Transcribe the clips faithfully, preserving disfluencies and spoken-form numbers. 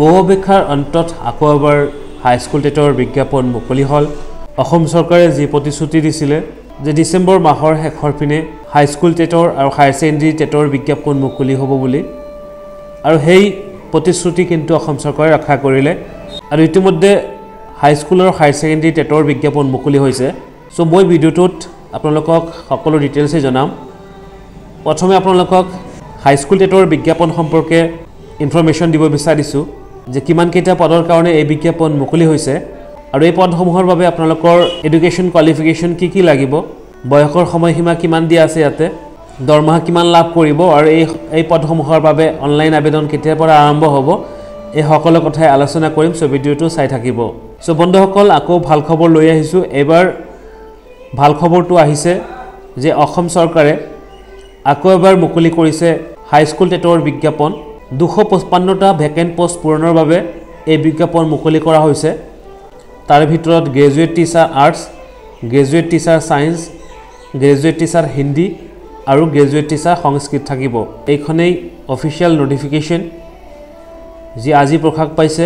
মহবিখাৰ অন্তত আকৌ এবাৰ হাইস্কুল টেটৰ বিজ্ঞাপন মুকলি হল। অসম চৰকাৰে যি প্ৰতিশ্ৰুতি দিছিলে যে ডিসেম্বৰ মাহৰ শেষৰ পিনে হাইস্কুল টেটৰ আৰু হায়াৰ সেকেণ্ডাৰী টেটৰ বিজ্ঞাপন মুকলি হ'ব বুলি, আৰু সেই প্ৰতিশ্ৰুতি কিন্তু অসম চৰকাৰে ৰক্ষা কৰিলে আৰু ইতিমধ্যে হাইস্কুলৰ হায়াৰ সেকেণ্ডাৰী টেটৰ বিজ্ঞাপন মুকলি হৈছে। সো মই ভিডিওটোত আপোনালোকক সকলো ডিটেইলছ জনাম। প্ৰথমে আপোনালোকক হাইস্কুল টেটৰ বিজ্ঞাপন সম্পৰ্কে ইনফৰমেশ্যন দিব বিচাৰিছো যে কিমান কেইটা পদৰ কাৰণে এই বিজ্ঞাপন মুকলি হৈছে আৰু এই পদসমূহৰ বাবে আপোনালোকৰ এডুকেশ্যন কোৱালিফিকেশ্যন কি কি লাগিব, বয়সৰ সময়সীমা কিমান দিয়া আছে, ইয়াতে দৰমহা কিমান লাভ কৰিব আৰু এই এই পদসমূহৰ বাবে অনলাইন আবেদন কেতিয়াৰ পৰা আৰম্ভ হ'ব, এই সকলো কথাই আলোচনা কৰিম। সো ভিডিওটো চাই থাকিব। সো বন্ধুসকল, আকৌ ভাল খবৰ লৈ আহিছো। এবাৰ ভাল খবৰটো আহিছে যে অসম চৰকাৰে আকৌ এবাৰ মুকলি কৰিছে হাইস্কুল টেটৰ বিজ্ঞাপন। দুশ পঁচপন্নটা ভেকেন্ট পোস্ট পূৰণৰ বাবে এই বিজ্ঞাপন মুকলি কৰা হৈছে। তাৰ ভিতৰত graduate teacher arts, graduate teacher science, graduate teacher Hindi আৰু গ্ৰেজুৱেট টিচাৰ সংস্কৃত থাকিব। এইখনেই অফিচিয়েল নটিফিকেশ্যন যি আজি প্ৰকাশ পাইছে।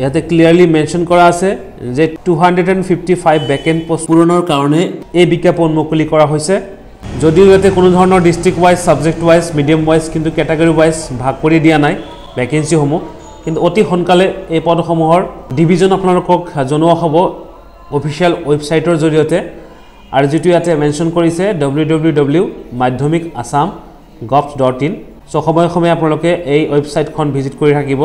ইয়াতে ক্লিয়াৰলি মেনশ্যন কৰা আছে যে two hundred and fifty five vacant post পূৰণৰ কাৰণে এই বিজ্ঞাপন মুকলি কৰা হৈছে। যদিও ইয়াতে কোনো ধৰণৰ district wise, subject wise, medium wise কিন্তু ক্যাটাগৰি ওয়াইজ ভাগ কৰি দিয়া নাই ভ্যাকেন্সিসমূহ, কিন্তু অতি সোনকালে এই পদসমূহৰ ডিভিজন আপোনালোকক জনোৱা হ'ব অফিচিয়েল ওয়েবসাইটৰ জৰিয়তে। আৰু যিটো ইয়াতে মেনশ্যন কৰিছে W W W dot Madhyamik Assam dot gov dot in. So সময়ে সময়ে আপোনালোকে এই ওয়েবসাইটখন ভিজিট কৰি থাকিব।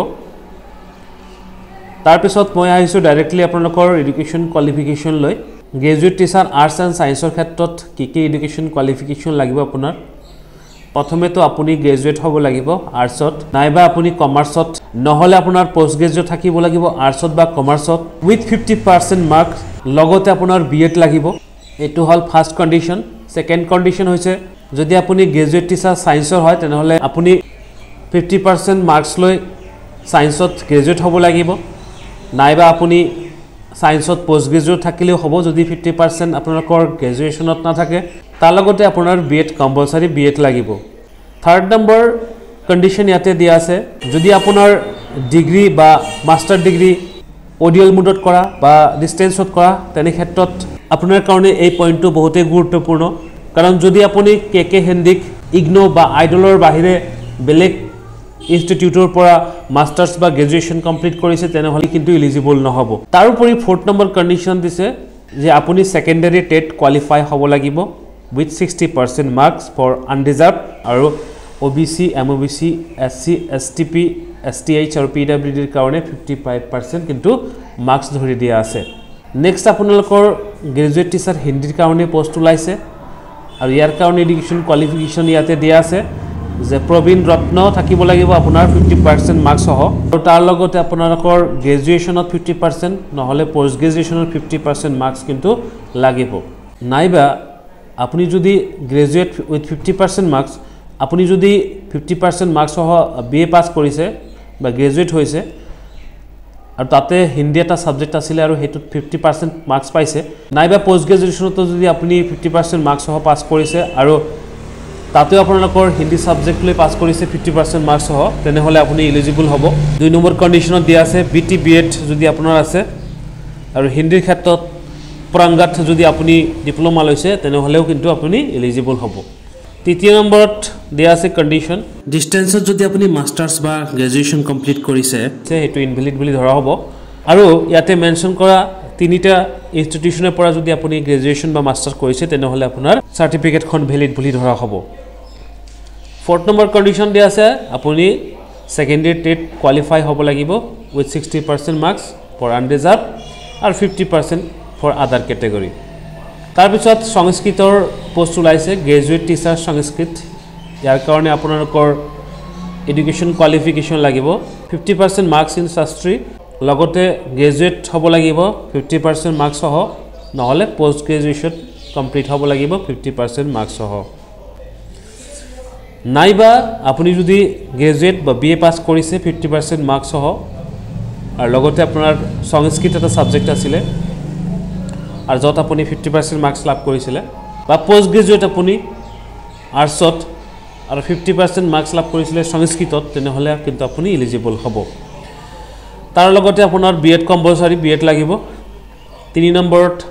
তাৰপিছত মই আহিছোঁ ডাইৰেক্টলি আপোনালোকৰ এডুকেশ্যন কোৱালিফিকেশ্যন লৈ। গ্ৰেজুৱেট টিচাৰ আৰ্টছ এণ্ড ছায়েন্সৰ ক্ষেত্ৰত কি কি এডুকেশ্যন কোৱালিফিকেশ্যন লাগিব আপোনাৰ? প্ৰথমেতো আপুনি গ্ৰেজুৱেট হ'ব লাগিব আৰ্টছত, নাইবা আপুনি কমাৰ্চত, নহ'লে আপোনাৰ পোষ্ট গ্ৰেজুৱেট থাকিব লাগিব আৰ্টছত বা কমাৰ্চত উইথ ফিফটি পাৰ্চেণ্ট মাৰ্কছ, লগতে আপোনাৰ বি এড লাগিব। এইটো হ'ল ফাৰ্ষ্ট কণ্ডিশ্যন। ছেকেণ্ড কণ্ডিশ্যন হৈছে যদি আপুনি গ্ৰেজুৱেট টিচাৰ ছায়েন্সৰ হয় তেনেহ'লে আপুনি ফিফটি পাৰ্চেণ্ট মাৰ্কছ লৈ ছায়েন্সত গ্ৰেজুৱেট হ'ব লাগিব, নাইবা আপুনি সায়েন্সত পোস্ট গ্ৰেজুয়েট থাকিলেও হব যদি ফিফটি পাৰ্সেন্ট আপোনালোকৰ গ্ৰেজুয়েশনত না থাকে। তাৰ লগতে আপোনাৰ বিএড কম্পালসাৰি বিএড লাগিব। থাৰ্ড নম্বৰ কন্ডিশন ইয়াতে দিয়া আছে যদি আপোনাৰ ডিগ্ৰি বা মাস্টাৰ ডিগ্ৰি অডিয়াল মোডত কৰা বা ডিস্টেন্সত কৰা তেনে ক্ষেত্ৰত আপোনাৰ কাৰণে এই পইণ্টটো বহুতে গুৰুত্বপূৰ্ণ, কাৰণ যদি আপুনি কে কে হিন্দিক ইগনো বা আইডলৰ বাহিৰে বেলেগ ইনস্টিটিউটৰ পৰা মাস্টাৰ্স বা গ্ৰেজুৱেচন কমপ্লিট কৰিছে তেনেহ'লে কিন্তু ইলিজিবল নহ'ব। তাৰোপৰি ফোৰ্থ নম্বৰ কণ্ডিশ্যন দিছে যে আপুনি সেকেন্ডাৰী টেট কোৱালিফাই হ'ব লাগিব with sixty percent marks for unreserved আৰু O' B C, M O' B C, S C, S T P, S T H আৰু পি ডাব্লিউ ডিৰ কাৰণে ফিফটি ফাইভ পাৰ্চেণ্ট কিন্তু মাৰ্কছ ধৰি দিয়া আছে। নেক্সট আপোনালোকৰ গ্ৰেজুৱেট টিচাৰ হিন্দীৰ কাৰণে পোষ্ট ওলাইছে আৰু ইয়াৰ কাৰণে এডুকেশ্যন কোৱালিফিকেশ্যন ইয়াতে দিয়া আছে যে প্ৰবীণ ৰত্ন থাকিব লাগিব আপোনাৰ ফিফটি পাৰ্সেন্ট মাৰ্কস সহ, আৰু তাৰ লগতে আপোনালোকৰ গ্ৰেজুৱেচনত ফিফটি পাৰ্সেন্ট নহ'লে পোস্ট গ্ৰেজুৱেচনত ফিফটি পাৰ্সেন্ট মাৰ্কস কিন্তু লাগিব। নাইবা আপুনি যদি graduate with fifty percent marks, আপুনি যদি ফিফটি পাৰ্সেন্ট মাৰ্কস সহ বি এ পাছ কৰিছে বা গ্ৰেজুৱেট হৈছে আৰু তাতে হিন্দী এটা সাবজেক্ট আছিলে আৰু সেইটোত ফিফটি পাৰ্সেন্ট মাৰ্কস পাইছে, নাইবা পোস্ট গ্ৰেজুৱেচনতো যদি আপুনি ফিফটি পাৰ্সেন্ট মাৰ্কস সহ পাছ কৰিছে আৰু তাতেও আপোনালোকৰ হিন্দী সাবজেক্ট লৈ পাছ কৰিছে ফিফটি পাৰ্সেন্ট মাৰ্কস সহ, তেনেহ'লে আপুনি ইলিজিবল হ'ব। দুই নম্বৰ কণ্ডিশ্যনত দিয়া আছে বি টি বি এড যদি আপোনাৰ আছে আৰু হিন্দীৰ ক্ষেত্ৰত প্ৰাংগাত যদি আপুনি ডিপ্ল'মা লৈছে তেনেহ'লেও কিন্তু আপুনি ইলিজিবল হ'ব। তৃতীয় নম্বৰত দিয়া আছে কণ্ডিশ্যন ডিষ্টেঞ্চত যদি আপুনি মাষ্টাৰ্ছ বা গ্ৰেজুৱেশ্যন কমপ্লিট কৰিছে সেইটো ইনভেলিড বুলি ধৰা হ'ব। আৰু ইয়াতে মেনশ্যন কৰা তিনিটা ইনষ্টিটিউচনৰ পৰা যদি আপুনি গ্ৰেজুৱেশ্যন বা মাষ্টাৰ্ছ কৰিছে তেনেহ'লে আপোনাৰ চাৰ্টিফিকেটখন ভেলিড বুলি ধৰা হ'ব। ফোৰ্থ নম্বৰ কণ্ডিশ্যন দিয়া আছে আপুনি সেকেন্ডাৰী টেট কোৱালিফাই হ'ব লাগিব with sixty percent marks for unreserved আৰু fifty percent for other category. তাৰপিছত সংস্কৃতৰ পোষ্ট ওলাইছে গ্ৰেজুৱেট টিচাৰ সংস্কৃত। ইয়াৰ কাৰণে আপোনালোকৰ এডুকেশ্যন কোৱালিফিকেশ্যন লাগিব fifty percent marks in Shastri, লগতে গ্ৰেজুৱেট হ'ব লাগিব ফিফটি পাৰ্চেণ্ট মাৰ্কছ সহ, নহ'লে পোষ্ট গ্ৰেজুৱেশ্যন কমপ্লিট হ'ব লাগিব ফিফটি পাৰ্চেণ্ট মাৰ্কছ সহ। নাইবা আপুনি যদি গ্ৰেজুৱেট বা বি এ পাছ কৰিছে ফিফটি পাৰ্চেণ্ট মাৰ্কছ সহ আৰু লগতে আপোনাৰ সংস্কৃত এটা ছাবজেক্ট আছিলে আৰু য'ত আপুনি ফিফটি পাৰ্চেণ্ট মাৰ্কছ লাভ কৰিছিলে, বা পোষ্ট গ্ৰেজুৱেট আপুনি আৰ্টছত আৰু ফিফটি পাৰ্চেণ্ট মাৰ্কছ লাভ কৰিছিলে সংস্কৃতত, তেনেহ'লে কিন্তু আপুনি ইলিজিবল হ'ব। तार लगते आपुनार B Ed compulsory B Ed लागिबो तीन नम्बरत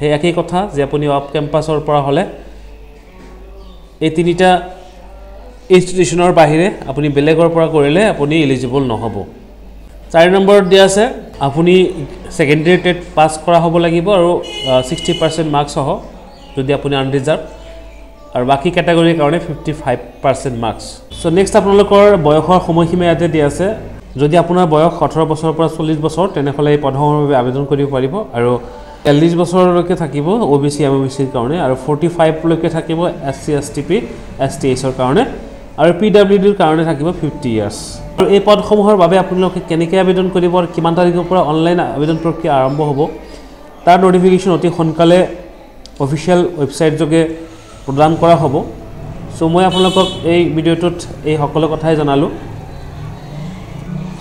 हे एकै कथा जे आपुनि अफ कैम्पासर परा हले ए तीनटा इन्स्टिट्यूशनर बाहिरे आपुनि बेलेगर परा करिले आपुनि एलिजिबल নহबो। चार नम्बरत दिया আছে आपुनि सेकेंडरी टेट पास करा हबो लागिबो आरो साठ परसेंट मार्क्स सह जदि आपुनि अनरिजर्व और बाकी कैटेगरी कारण पचपन परसेंट मार्क्स। सो नेक्स्ट आपनलोकर बयखर समयसीमा याते दिया আছে जदि आपुनार बयस अठारह बसर पर चालीस बसर तेनेहले पदमर आवेदन करिब पारिब आरो चालीस बसरলৈকে থাকিব ओबीसी एमओबीसी ৰ কাৰণে আৰু पैंतालीस লৈকে থাকিব एससी एसटीपी एसटीएस ৰ কাৰণে আৰু पीडब्ल्यूडी ৰ কাৰণে থাকিব पचास ইয়াৰ্স। আৰু এই পদসমূহৰ বাবে আপোনালোকে কেনেকৈ আবেদন কৰিব আৰু কিমান তাৰিখৰ পৰা অনলাইন আবেদন প্ৰক্ৰিয়া আৰম্ভ হ'ব তাৰ নটিফিকেশ্যন অতি সোনকালে অফিচিয়েল ওয়েবসাইট যোগে প্ৰদান কৰা হ'ব। সো মই আপোনালোকক এই ভিডিঅটোত এই সকলো কথাই জনালো।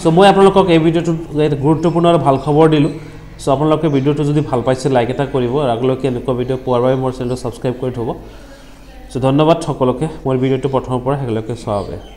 सो मैं आपलोक ये भिडिओ गुरुत्वपूर्ण और भल खबर दिल। सो आपलोक भिडिओ जो भल पासी लाइक एट कर आगे एनेक भिडिओ पारे मोर चेनेल सबसक्राइब कर थोड़ा। सो धन्यवाद सकोलोक मोर भिडिओ प्रथम शेष चुनाव।